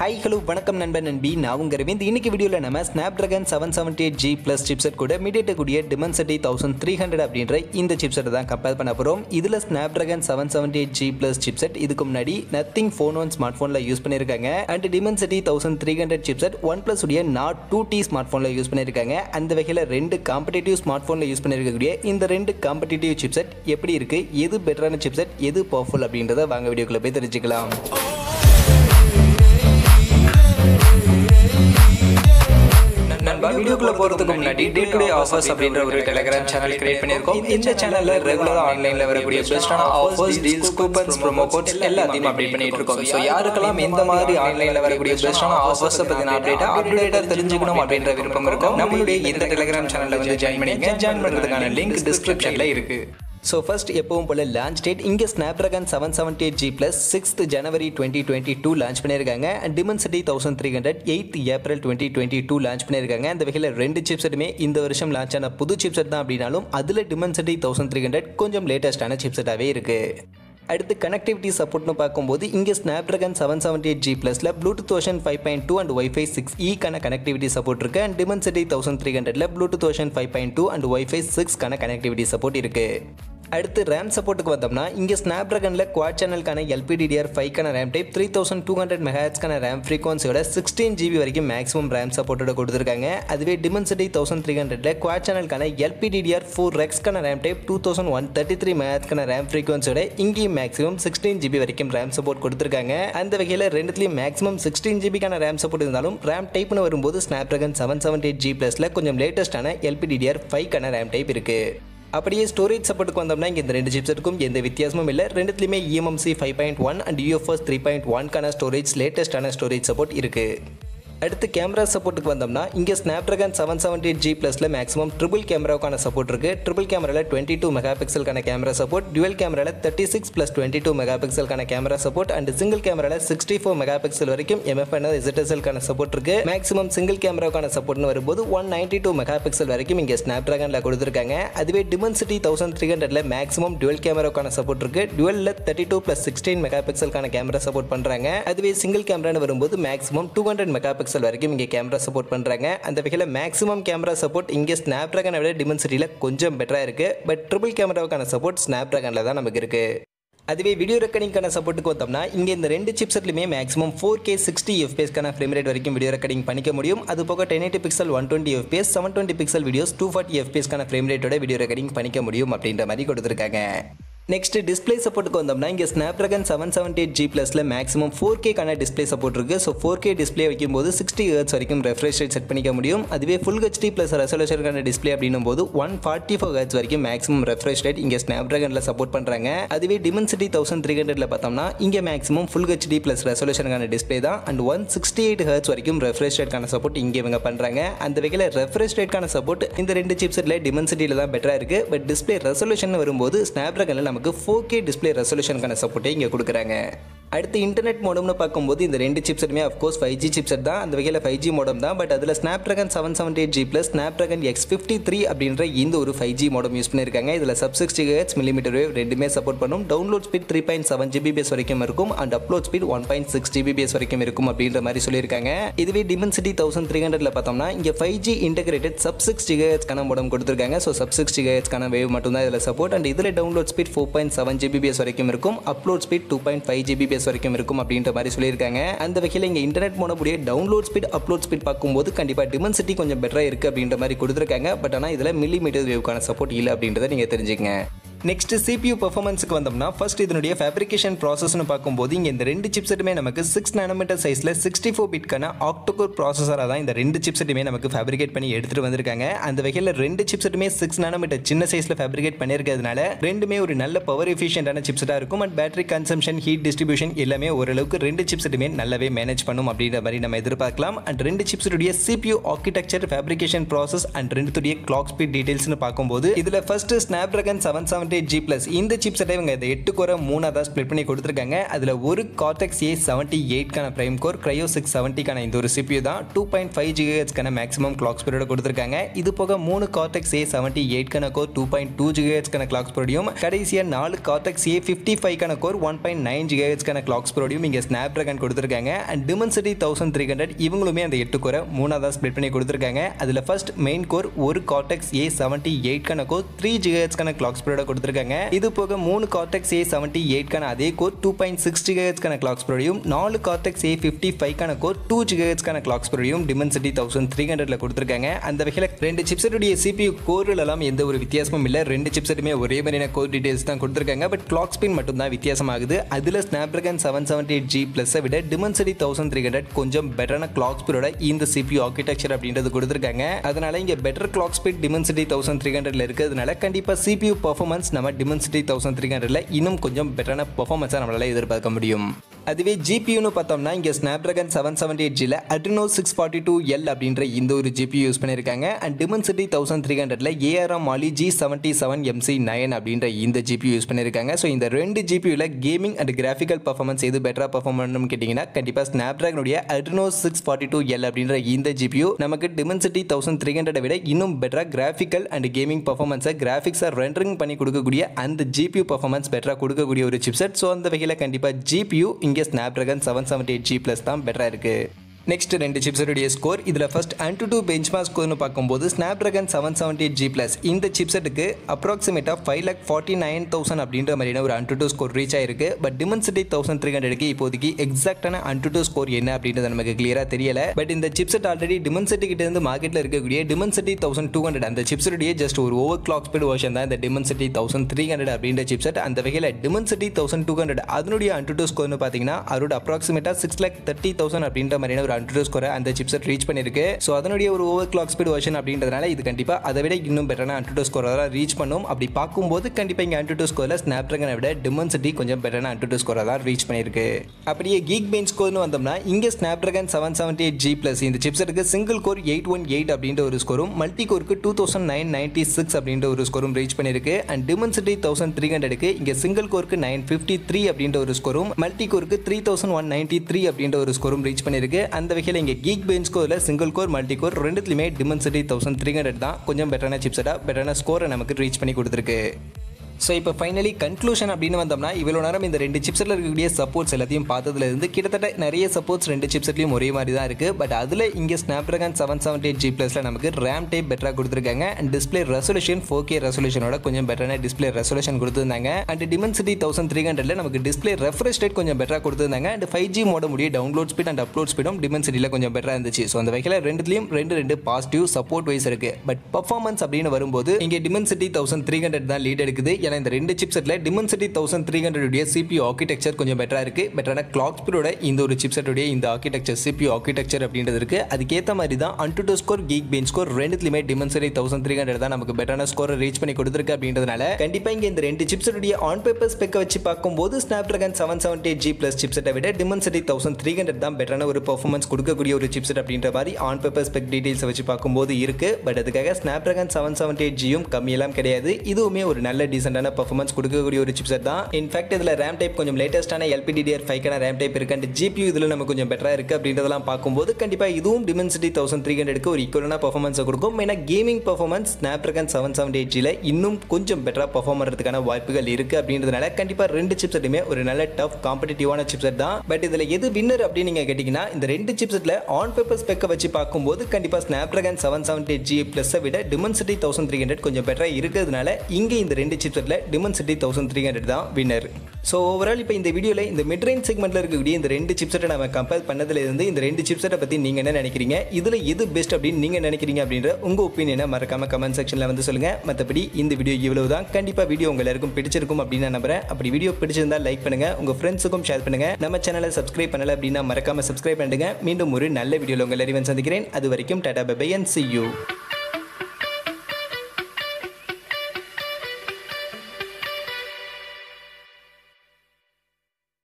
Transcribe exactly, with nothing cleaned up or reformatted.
Hi hello வணக்கம் நண்பன் நண்பி, நான் உங்க ரவி. இன்னைக்கு வீடியோவில் நம்ம Snapdragon seven seventy-eight G Plus chipset கூட மீடியேட் கூடிய Dimensity thirteen hundred அப்படின்ற இந்த சிப்செட்டை தான் கம்பேர் பண்ண போகிறோம். இதில் Snapdragon seven seventy-eight G Plus chipset இதுக்கு முன்னாடி நத்திங் ஃபோன் ஒன் ஸ்மார்ட் ஃபோனில் யூஸ் பண்ணியிருக்காங்க. And Dimensity thirteen hundred chipset one plus உடைய நாட் டூ டி ஸ்மார்ட் ஃபோனில் யூஸ் பண்ணியிருக்காங்க. அந்த வகையில் ரெண்டு காம்படிட்டிவ் ஸ்மார்ட் ஃபோனில் யூஸ் பண்ணியிருக்கக்கூடிய இந்த ரெண்டு காம்படிட்டிவ் சிப்செட் எப்படி இருக்குது, எது பெட்டரான சிப்செட், எது பவர்ஃபுல் அப்படின்றத வாங்க வீடியோக்குள்ளே போய் தெரிஞ்சுக்கலாம். வீடியோக்குள்ள போறதுக்கு முன்னாடி டே டு டே ஆஃபர்ஸ் அப்படின்ற ஒரு டெலிகிராம் சேனல் கிரியேட் பண்ணியிருக்கோம். இந்த சேனல்ல ரெகுலரா ஆன்லைன்ல வரக்கூடிய பெஸ்டான offers, deals, coupons, promo codes எல்லாத்தையும் அப்டேட் பண்ணிட்டு இருக்கோம். சோ யாருக்கெல்லாம் எந்த மாதிரி ஆன்லைன்ல வரக்கூடிய பெஸ்டான ஆஃபர்ஸ் பத்தின அப்டேட் அப்டேட்டா தெரிஞ்சுக்கணும் அப்படின்ற விருப்பம் இருக்கும், நம்மளுடைய இந்த டெலிகிராம் சேனல்ல வந்து ஜாயின் பண்ணிங்க. ஜாயின் பண்றதுக்கான லிங்க் டிஸ்கிரிப்ஷன்ல இருக்கு. ஸோ ஃபர்ஸ்ட் எப்பவும் போல் லான்ச் டேட், இங்கே Snapdragon seven seventy-eight G Plus sixth ஜனவரி டுவெண்ட்டி டுவெண்ட்டி டூ லான்ச் பண்ணியிருக்காங்க. Dimensity thousand three hundred eighth ஏப்ரல் டுவெண்ட்டி டுவெண்ட்டி டூ லான்ச் பண்ணியிருக்காங்க. அந்த வகையில் ரெண்டு சிப்செட்டுமே இந்த வருஷம் லான்ச் ஆன புது சிப்செட் தான் அப்படின்னாலும் அதில் Dimensity தௌசண்ட் த்ரீ ஹண்ட்ரட் கொஞ்சம் லேட்டஸ்டான சிப்செட்டாகவே இருக்குது. அடுத்து கனெக்டிவிட்டி சப்போர்ட்னு பார்க்கும்போது இங்கே Snapdragon seven seventy-eight G Plusல Bluetooth version five point two and Wi-Fi six E கான கனெக்டிவிட்டி சப்போர்ட் இருக்குது. அண்ட் Dimensity thirteen hundredல Bluetooth version five point two and Wi-Fi six கான கனெக்டிவிட்டி சப்போர்ட் இருக்குது. அடுத்து ரேம் சப்போர்ட்டுக்கு வந்தோம்னா இங்கே Snapdragonல குவாட் சேனலுக்கான L P D D R five கான RAM type three thousand two hundred மெகாஹெர்ட்ஸ்க்கான ரேம் ஃப்ரீக்வன்சியோட சிக்ஸ்டீன் ஜிபி வரைக்கும் மேக்ஸிமம் ரேம் சப்போர்ட்டோட கொடுத்துருக்காங்க. அதுவே Dimensity தௌசண்ட் த்ரீ ஹண்ட்ரட்ல குவாட் சேனலுக்கான L P D D R four ரெக்ஸ்க்கான RAM type two thousand one thirty three மெகாஹெர்ட்ஸ்க்கான ரேம் ஃப்ரீக்வன்சியோட இங்கேயும் மேக்ஸிமம் சிக்ஸ்டீன் ஜிபி வரைக்கும் ரேம் சப்போர்ட் கொடுத்துருக்காங்க. அந்த வகையில் ரெண்டுத்துலேயும் மேக்ஸிமம் சிக்ஸ்டீன் ஜிபிக்கான ரேம் சப்போர்ட் இருந்தாலும் ரேம் டைப்னு வரும்போது Snapdragon seven seventy eight G ப்ளஸ்ல கொஞ்சம் லேட்டஸ்டான எல்பிடிடிஆர் ஃபைவ்க்கான ரேம் டைப் இருக்குது. அப்படியே ஸ்டோரேஜ் சப்போர்ட்டுக்கு வந்தோம்னா இங்கே இந்த ரெண்டு சிப்செட்டுக்கும் எந்த வித்தியாசமும் இல்லை. ரெண்டுத்துலேயுமே E M M C five point one and U F S three point ஒன்க்கான ஸ்டோரேஜ் லேட்டஸ்டான ஸ்டோரேஜ் சப்போர்ட் இருக்குது. அடுத்து கேமரா சப்போர்ட்டுக்கு வந்தோம்னா இங்கே Snapdragon seven seventy-eight G Plusல மேக்ஸிமம் ட்ரிபிள் கேமராவுக்கான சப்போர்ட் இருக்குது. ட்ரிபிள் கேமராவில் டுவெண்ட்டி டூ மெகா பிக்சல்கான கேமரா சப்போர்ட், டுவெல் கேமராவில் thirty six plus twenty two mega பிக்சல்கான கேமரா சப்போர்ட் அண்ட் சிங்கிள் கேமராவில் சிக்ஸ்டி ஃபோர் மெகா பிக்சல் வரைக்கும் M F N Z S L-க்கான சப்போர்ட் இருக்குது. மேக்ஸிமம் சிங்கிள் கேமராவுக்கான சப்போர்ட்னு வரும்போது one ninety two mega pixel வரைக்கும் இங்கே Snapdragonல கொடுத்துருக்காங்க. அதுவே Dimensity தௌசண்ட் த்ரீ ஹண்ட்ரட்ல மேக்ஸிமம் டுவெல் கேமராவுக்கான சப்போர்ட் இருக்குது. டுவெல்ல thirty two plus sixteen mega பிக்சல்கான கேமரா சப்போர்ட் பண்ணுறாங்க. அதுவே சிங்கிள் கேமரான்னு வரும்போது maximum two hundred mega pixel வரைக்கும் இங்கே கேமரா சப்போர்ட் பண்ணுறாங்க. அந்த வகையில் மேக்ஸிமம் கேமரா சப்போர்ட் இங்கே Snapdragon விட Dimensityல கொஞ்சம் பெட்டராக இருக்குது. பட் ட்ரிபிள் கேமராவுக்கான சப்போர்ட் Snapdragonல தான் நமக்கு இருக்குது. அதுவே வீடியோ ரெக்கார்டிங்கான சப்போர்ட்டுக்கு வந்தோம்னா இங்கே இந்த ரெண்டு சிப்செட்லையுமே மேக்ஸிமம் ஃபோர் கே சிக்ஸ்டி எஃப்பிஎஸ்க்கான ஃப்ரேம் ரேட் வரைக்கும் வீடியோ ரெக்கார்டிங் பண்ணிக்க முடியும். அது போக ten eighty pixel one twenty FPS, seven twenty pixel videos two forty எஃப்பிஎஸ்க்கான ஃப்ரேம் ரேட்டோட வீடியோ ரெக்கார்டிங் பண்ணிக்க முடியும் அப்படின்ற மாதிரி கொடுத்துருக்காங்க. நெக்ஸ்ட் டிஸ்பிளே சப்போர்ட்டுக்கு வந்தோம்னா இங்கே Snapdragon seven seventy-eight G Plusல மேக்ஸிமம் ஃபோர் கேக்கான டிஸ்பிளே சப்போர்ட் இருக்குது. ஸோ ஃபோர் கே டிஸ்பிளே வைக்கும் போது சிக்ஸ்டி ஹெர்ட்ஸ் வரைக்கும் ரெஃப்ரெஷ் ரேட் செட் பண்ணிக்க முடியும். அதுவே ஃபுல் ஹெச்டி ப்ளஸ் ரெசல்யூஷனுக்கான டிஸ்பிளே அப்படின்னும் போது ஒன் ஃபார்ட்டி ஃபோர் ஹெர்ட்ஸ் வரைக்கும் மேக்ஸிமம் ரெஃப்ரெஷ் ரேட் இங்கே Snapdragonல சப்போர்ட் பண்ணுறாங்க. அதுவே Dimensity தௌசண்ட் த்ரீ ஹண்ட்ரட்ல பார்த்தோம்னா இங்கே மேக்ஸிமம் ஃபுல் ஹெச்டி ப்ளஸ் ரெசல்யூஷனுக்கான டிஸ்பிளே தான் and one sixty eight hertz வரைக்கும் ரெஃப்ரெஷ் ரேட்கான சப்போர்ட் இங்கே இவங்க பண்ணுறாங்க. அந்த வகையில் ரெஃப்ரெஷ் ரேட்கான சப்போர்ட் இந்த ரெண்டு சிப்செட்ல Dimensityல தான் பெட்டராக இருக்குது. பட் டிஸ்பிளே ரெசல்யூஷன் வரும்போது Snapdragonல நம்ம ஃபோர் கே டிஸ்ப்ளே ரெசல்யூஷனுக்கான சப்போர்ட்டை இங்கே கொடுக்குறாங்க. அடுத்து இன்டர்நெட் மோடம்னு பார்க்கும்போது இந்த ரெண்டு சிப்செட்டுமே அஃப்கோர்ஸ் ஃபைவ் ஜி சிப்செட் தான். அந்த வகையில் ஃபைவ் ஜி மோடம் தான். பட் அதில் Snapdragon seven seventy-eight G Plus Snapdragon X fifty-three அப்படின்ற இந்த ஒரு ஃபைவ் ஜி மோடம் யூஸ் பண்ணியிருக்காங்க. இதில் sub sixty hertz, millimetre wave ரெண்டுமே சப்போர்ட் பண்ணும். Download speed three point seven Gbps வரைக்கும் இருக்கும் and upload speed one point six Gbps வரைக்கும் இருக்கும் அப்படின்ற மாதிரி சொல்லியிருக்காங்க. இதுவே Dimensity தௌசண்ட் த்ரீ ஹண்ட்ரட்ல பார்த்தோம்னா இங்கே five G integrated sub sixty ஹெர்ட்ஸ்க்கான மோடம் கொடுத்துருக்காங்க. ஸோ சப் சிக்ஸ்டி ஹெர்ட்ஸ்க்கான வேவ் மட்டும் தான் இதில் சப்போர்ட் அண்ட் இதில் download speed four point seven Gbps வரைக்கும் இருக்கும். Upload speed two point five Gbps வரைக்கும் இருக்கும் அப்படின்ற மாதிரி சொல்லியிருக்காங்க. அந்த வகையில் இங்கே இன்டர்நெட் மோடமுடைய டவுன்லோட் ஸ்பீட், அப்லோட் ஸ்பீட் பார்க்கும்போது கண்டிப்பாக Dimensity கொஞ்சம் பெட்டராக இருக்குது அப்படின்ற மாதிரி கொடுத்துருக்காங்க. பட் ஆனால் இதில் மில்லிமீட்டர் வேவ்க்கான சப்போர்ட் இல்லை அப்படின்றத நீங்கள் தெரிஞ்சுக்கங்க. நெக்ஸ்ட் சிபியூ பர்ஃபார்மன்ஸுக்கு வந்தோம்னா ஃபர்ஸ்ட் இதனுடைய ஃபேப்ரிகேஷன் ப்ராசஸ்னு பார்க்கும்போது இங்கே இந்த ரெண்டு சிப்செட்டுமே நமக்கு சிக்ஸ் நானோமீட்டர் சைஸில் சிக்ஸ்டி ஃபோர் பிட்கான ஆக்டோகோர் ப்ராசஸராக தான் இந்த ரெண்டு சிப்செட்டுமே நமக்கு ஃபேப்ரிகேட் பண்ணி எடுத்துகிட்டு வந்திருக்காங்க. அந்த வகையில் ரெண்டு சிப்செட்டுமே சிக்ஸ் நானோமீட்டர் சின்ன சைஸில் ஃபேப்ரிகேட் பண்ணியிருக்கிறதுனால ரெண்டுமே ஒரு நல்ல பவர் எஃபிஷியன்டான சிப்செட்டாக இருக்கும். And battery consumption, heat distribution எல்லாமே ஓரளவுக்கு ரெண்டு சிப்செட்டுமே நல்லாவே மேனேஜ் பண்ணும் அப்படின்ற மாதிரி நம்ம எதிர்பார்க்கலாம். அண்ட் ரெண்டு சிப்செட்டுடைய CPU architecture, fabrication process and ரெண்டுத்துடைய கிளாக் ஸ்பீட் டீடைல்ஸ்னு பார்க்கும்போது இதில் first Snapdragon seven seven G seven seventy eight G plus இந்த சிப்செட்டை இவங்க இந்த எட்டு கோரை மூணாக தான் ஸ்ப்ளிட் பண்ணி கொடுத்துருக்காங்க. அதில் ஒரு Cortex A seventy eight prime core, Kryo six செவன்ட்டிக்கான இந்த ஒரு சிபியூ தான். டூ பாயிண்ட் ஃபைவ் ஜிஹெச்க்கான மேக்ஸிமம் கிளாக் ஸ்பீடோட கொடுத்துருக்காங்க. இது போக மூணு கார்டெக்ஸ் ஏ செவன்டி எயிட்கான கோர் டூ பாயிண்ட் டூ ஜிஹெச்க்கான கிளாக் ஸ்பீடையும், கடைசியாக நாலு கார்டெக்ஸ் ஏ ஃபிஃப்டி ஃபைவ்க்கான கோர் ஒன் பாயிண்ட் நைன் ஜிஹெச்க்கான கிளாக் ஸ்பீடையும் இங்கே ஸ்னாப்ட்ராகன் கொடுத்துருக்காங்க. And Dimensity thousand three hundred இவங்களுமே அந்த எட்டு கோரை மூணாக தான் ஸ்ப்ளிட் பண்ணி கொடுத்துருக்காங்க. அதில் ஃபர்ஸ்ட் மெயின் கோர் ஒரு கார்டெக்ஸ் ஏ செவன்டி எயிட்கான கோர் த்ரீ ஜிஹெச்க்கான கிளாக் ஸ்பீடோட கொடுத்துருக்காங்க. இது போக மூணு கார்டெக்ஸ் ஏ செவன்டி எயிட்கான அதே கோர் டூ பாயிண்ட் சிக்ஸ் ஜிஹெச்க்கான கிளாக் ஸ்பீடையும், நாலு கார்டெக்ஸ் ஏ ஃபிஃப்டி ஃபைவ்க்கான கோர் டூ ஜிஹெச்க்கான கிளாக் ஸ்பீடையும் டிமென்சிட்டி தௌசண்ட் த்ரீ ஹண்ட்ரட்ல கொடுத்துருக்காங்க. அந்த வகையில் ரெண்டு சிப்செட்டுடைய சிபியூ கோர்கள் எல்லாம் எந்த ஒரு வித்தியாசமும் இல்லை. ரெண்டு சிப்செட்டுமே ஒரே மாதிரியான கோர் டீடைல்ஸ் தான் கொடுத்துருக்காங்க. பட் கிளாக் ஸ்பீட் மட்டும் தான் வித்தியாசமாகுது. அதில் Snapdragon seven seventy eight G பிளஸை விட டிமென்சிட்டி தௌசண்ட் த்ரீ ஹண்ட்ரட் கொஞ்சம் பெட்டரான கிளாக் ஸ்பீடோட இந்த சிபியூ ஆர்கிடெக்சர் அப்படின்றது கொடுத்துருக்காங்க. அதனால இங்கே better clock speed Dimensity thousand three ஹண்ட்ரட்ல இருக்கிறதுனால கண்டிப்பாக சிபியூ பர்ஃபார்மன்ஸ் நம்ம டிமென்சிட்டி தௌசண்ட் த்ரீ ஹண்ட்ரட்ல இன்னும் கொஞ்சம் பெட்டரான பர்ஃபார்மன்ஸாக நம்மளால எதிர்பார்க்க முடியும். அதுவே ஜிபியூன்னு பார்த்தோம்னா இங்கே ஸ்னாப்ட்ராகன் செவன் செவன்டி எயிட் ஜியில் Adreno six forty two L அப்படின்ற இந்த ஒரு ஜிபியூ யூஸ் பண்ணியிருக்காங்க. அண்ட் டிமென்சிட்டி தௌசண்ட் த்ரீ ஹண்ட்ரட்ல ARM Mali G seventy seven MC nine அப்படின்ற இந்த ஜிபியூ யூஸ் பண்ணியிருக்காங்க. ஸோ இந்த ரெண்டு ஜிபியூவில் கேமிங் அண்ட் கிராஃபிக்கல் பர்ஃபார்மன்ஸ் எது பெட்டராக பர்ஃபார்ம் பண்ணணும்னு கேட்டிங்கன்னா கண்டிப்பாக ஸ்னாப்ட்ராகனுடைய Adreno six forty two L அப்படின்ற இந்த ஜிபியூ நமக்கு டிமென்சிட்டி தௌசண்ட் த்ரீ ஹண்ட்ரடை விட இன்னும் பெட்டராக கிராஃபிக்கல் அண்ட் கேமிங் பர்ஃபார்மன்ஸை கிராஃபிக்ஸை ரெண்டரிங் பண்ணி கொடுக்கக்கூடிய அந்த ஜிபியூ பர்ஃபார்மன்ஸ் பெட்டராக கொடுக்கக்கூடிய ஒரு சிப்செட். ஸோ அந்த வகையில் கண்டிப்பாக ஜிபியூ இங்கே Snapdragon seven seventy eight G plus தான் பெட்டராக இருக்குது. நெக்ஸ்ட் ரெண்டு சிப்செட்டுடைய ஸ்கோர். இதில் ஃபர்ஸ்ட் Antutu பெஞ்ச்மார்க் ஸ்கோர்னு பார்க்கும்போது Snapdragon seven seventy eight G plus இந்த சிப்செட்டுக்கு அப்ராக்சிமேட்டாக five lakh forty nine thousand அப்படின்ற மாதிரியான ஒரு Antutu ஸ்கோர் ரீச் ஆயிருக்கு. பட் டிமென்சிட்டி தௌசண்ட் த்ரீ ஹண்ட்ரடுக்கு இப்போதைக்கு எக்ஸாக்டான Antutu ஸ்கோர் என்ன அப்படின்றது நமக்கு கிளியராக தெரியல. பட் இந்த சிப்செட் ஆல்ரெடி டிமென்சிட்டி கிட்ட இருந்து மார்க்கெட்டில் இருக்கக்கூடிய டிமென்சிட்டி தௌசண்ட் டூ ஹண்ட்ரட் அந்த சிப்செட்டுடைய ஜஸ்ட் ஒரு ஓவர் கிளாக் ஸ்பீட் வெர்ஷன் தான் இந்த டிமென்சிட்டி தௌசண்ட் த்ரீ ஹண்ட்ரட் அப்படின்ற சிப்செட். அந்த வகையில் டிமென்சிட்டி தௌசண்ட் டூ ஹண்ட்ரட் அதனுடைய Antutu ஸ்கோர்னு பார்த்தீங்கன்னா அதோட அப்ராக்சிமேட்டாக சிக்ஸ் லேக் தேர்ட்டி தௌசண்ட் அப்படின்ற மாதிரியான ஒரு Antutu ஸ்கோரை அந்த சிப்செட் ரீச் பண்ணிருக்கு. ஸோ அதனுடைய ஒரு ஓவர் கிளாக் ஸ்பீட் வெர்ஷன் அப்படின்றதுனால இது கண்டிப்பாக அதை விட இன்னும் பெட்டரான Antutu ஸ்கோரை தான் ரீச் பண்ணும். அப்படி பார்க்கும்போது கண்டிப்பாக இங்கே Antutu ஸ்கோரில் ஸ்னாப்ட்ராகனை விட டிமென்சிட்டி கொஞ்சம் பெட்டரான Antutu ஸ்கோரை தான் ரீச் பண்ணியிருக்கு. அப்படியே Geekbench ஸ்கோர்னு வந்தோம்னா இங்கே Snapdragon seven seventy eight G plus இந்த சிப்செட்டுக்கு single core eight one eight அப்படின்ற ஒரு ஸ்கோரும், மல்டி கோருக்கு two thousand nine ninety six அப்படின்ற ஒரு ஸ்கோரும் ரீச் பண்ணியிருக்கு. அண்ட் டிமென்சிட்டி தௌசண்ட் த்ரீ ஹண்ட்ரடுக்கு இங்கே சிங்கிள் கோருக்கு நைன் ஃபிஃப்டி த்ரீ அப்படின்ற ஒரு ஸ்கோரும், மல்டி கோருக்கு three thousand one ninety three அப்படின்ற ஒரு ஸ்கோரும் ரீச் பண்ணியிருக்கு. அந்த வகையில் இங்கே Geekbench ஸ்கோரில் சிங்கிள் கோர் மல்டி கோர் ரெண்டுத்துலையுமே டிமென்சிட்டி தௌசண்ட் த்ரீ ஹண்ட்ரட் தான் கொஞ்சம் பெட்டரான சிப்செட்டாக பெட்டரான ஸ்கோரை நமக்கு ரீச் பண்ணி கொடுத்துருக்கு. ஸோ இப்போ ஃபைனலி கன்க்ளூஷன் அப்படின்னு வந்தோம்னா இவ்வளோ நேரம் இந்த ரெண்டு சிப்செட்டில் இருக்கக்கூடிய சப்போர்ட்ஸ் எல்லாத்தையும் பார்த்ததுலேருந்து கிட்டத்தட்ட நிறைய சப்போர்ட்ஸ் ரெண்டு சிப்செட்லையும் ஒரே மாதிரி தான் இருக்குது. பட் அதில் இங்கே Snapdragon seven seventy eight G ப்ளஸில் நமக்கு ரேம் டைப் பெட்டராக கொடுத்துருக்காங்க. And display resolution four K ரெசொல்யூஷனோட கொஞ்சம் பெட்டரான டிஸ்பிளே ரெசொல்யூஷன் கொடுத்துருந்தாங்க. அண்ட் டிமென்சிட்டி தௌசண்ட் த்ரீ ஹண்ட்ரட்ல நமக்கு டிஸ்பிளே ரெஃப்ரெஷ் ரேட் கொஞ்சம் பெட்டராக கொடுத்துருந்தாங்க. அண்ட் ஃபைவ் ஜி மோடமுடைய டவுன்லோட் ஸ்பீட் அண்ட் அப்லோட் ஸ்பீடும் டிமென்சிட்டியில் கொஞ்சம் பெட்டராக இருந்துச்சு. ஸோ அந்த வகையில் ரெண்டுலேயும் ரெண்டு ரெண்டு பாசிட்டிவ் சப்போர்ட் வைஸ் இருக்குது. பட் பர்ஃபார்மன்ஸ் அப்படின்னு வரும்போது இங்கே டிமென்சிட்டி தௌசண்ட் த்ரீ ஹண்ட்ரட் தான் லீட் எடுக்குது. இந்த ரெண்டு சிப்செட்ல Dimensity thousand three hundred CPU architecture கொஞ்சம் பெட்டரா இருக்கு. பெட்டரான கிளாக் ஸ்பீடோட இந்த ஒரு சிப்செட்டோட இந்த ஆர்கிடெக்சர் சிபியூ ஆர்கிடெக்சர் அப்படின்றது இருக்கு. அதுக்கேற்ற மாதிரி தான் Antutu ஸ்கோர் Geekbench ஸ்கோர் ரெண்டுத்துலயுமே டிமென்சிட்டி தௌசண்ட் த்ரீ ஹண்ட்ரட் தான் நமக்கு பெட்டரான ஸ்கோரை ரீச் பண்ணி கொடுத்துருக்கு. அப்படின்றதுனால கண்டிப்பா இங்க இந்த ரெண்டு சிப்செட்டோட ஆன் பேப்பர் ஸ்பெக்கை வச்சு பார்க்கும்போது Snapdragon seven seventy eight G plus சிப்செட்டை விட டிமென்சிட்டி தௌசண்ட் த்ரீ ஹண்ட்ரட் தான் பெட்டரான ஒரு பெர்ஃபார்மன்ஸ் கொடுக்கக்கூடிய ஒரு சிப்செட் அப்படின்ற மாதிரி ஆன் பேப்பர் ஸ்பெக் டீடைல்ஸ் வச்சு பார்க்கும்போது இருக்கு. பட் அதுக்காக ஸ்னாப்ட்ராகன் செவன் செவன்டி எயிட் ஜியும் கம்மியெல்லாம் கிடையாது. இதுவுமே ஒரு நல்ல டீசென்ட் பர்ஃபார்மன்ஸ் கொடுக்கக்கூடிய ஒரு சிப்செட் தான். இன்ஃபேக்ட் இதில் ரேம் டைப் கொஞ்சம் லேட்டஸ்டான எல்பிடிடிஆர் ஃபைவ் ரேம் டைப் இருக்கு. அண்ட் ஜிபியூ இதில் நமக்கு கொஞ்சம் பெட்டராக இருக்குது அப்படின்றதெல்லாம் பார்க்கும்போது கண்டிப்பாக இதுவும் டிமென்சிட்டி தௌசண்ட் த்ரீ ஹண்ட்ரடுக்கு ஒரு ஈக்குவலான பர்ஃபார்மன்ஸை கொடுக்கும். ஏன்னா gaming performance Snapdragon seven seventy eight ஜியில் இன்னும் கொஞ்சம் பெட்டராக பர்ஃபார்ம் பண்ணுறதுக்கான வாய்ப்புகள் இருக்குது. அப்படின்றதுனால கண்டிப்பாக ரெண்டு சிப்செட்டுமே ஒரு நல்ல டஃப் காம்படிட்டிவான சிப்செட் தான். பட் இதில் எது வின்னர் அப்படின்னு நீங்கள் கேட்டிங்கன்னா இந்த ரெண்டு சிப்செட்டில் ஆன் பேப்பர் ஸ்பெக்கை வச்சு பார்க்கும்போது கண்டிப்பாக Snapdragon seven seventy eight G பிளஸை விட டிமென்சிட்டி தௌசண்ட் த்ரீ ஹண்ட்ரட் கொஞ்சம் பெட்டராக இருக்கிறதுனால இங்கே இந்த ரெண்டு chipset Dimensity thousand three hundred தான் வின்னர். ஸோ ஓவரால் இப்போ இந்த வீடியோவில் இந்த மிட் ரேஞ்ச் செக்மெண்ட்டில் இருக்கக்கூடிய இந்த ரெண்டு சிப்செட்டை நம்ம கம்பேர் பண்ணதுலேருந்து இந்த ரெண்டு சிப்செட்டை பற்றி நீங்கள் என்ன நினைக்கிறீங்க, இதில் எது பெஸ்ட் அப்படின்னு நீங்கள் நினைக்கிறீங்க அப்படின்ற உங்கள் ஒப்பீனியனை மறக்காமல் கமெண்ட் செக்ஷனில் வந்து சொல்லுங்கள். மற்றபடி இந்த வீடியோ இவ்வளவு தான். கண்டிப்பாக வீடியோ உங்கள் எல்லாருக்கும் பிடிச்சிருக்கும் அப்படின்னு நான் நம்புறேன். அப்படி வீடியோ பிடிச்சிருந்தால் லைக் பண்ணுங்கள், உங்கள் ஃப்ரெண்ட்ஸுக்கும் ஷேர் பண்ணுங்கள். நம்ம சேனலை சப்ஸ்கிரைப் பண்ணலை அப்படின்னா மறக்காமல் சப்ஸ்கிரைப் பண்ணுங்கள். மீண்டும் ஒரு நல்ல வீடியோவில் உங்கள் எல்லாரையும் சந்திக்கிறேன். அது வரைக்கும் Tata bye bye and see you.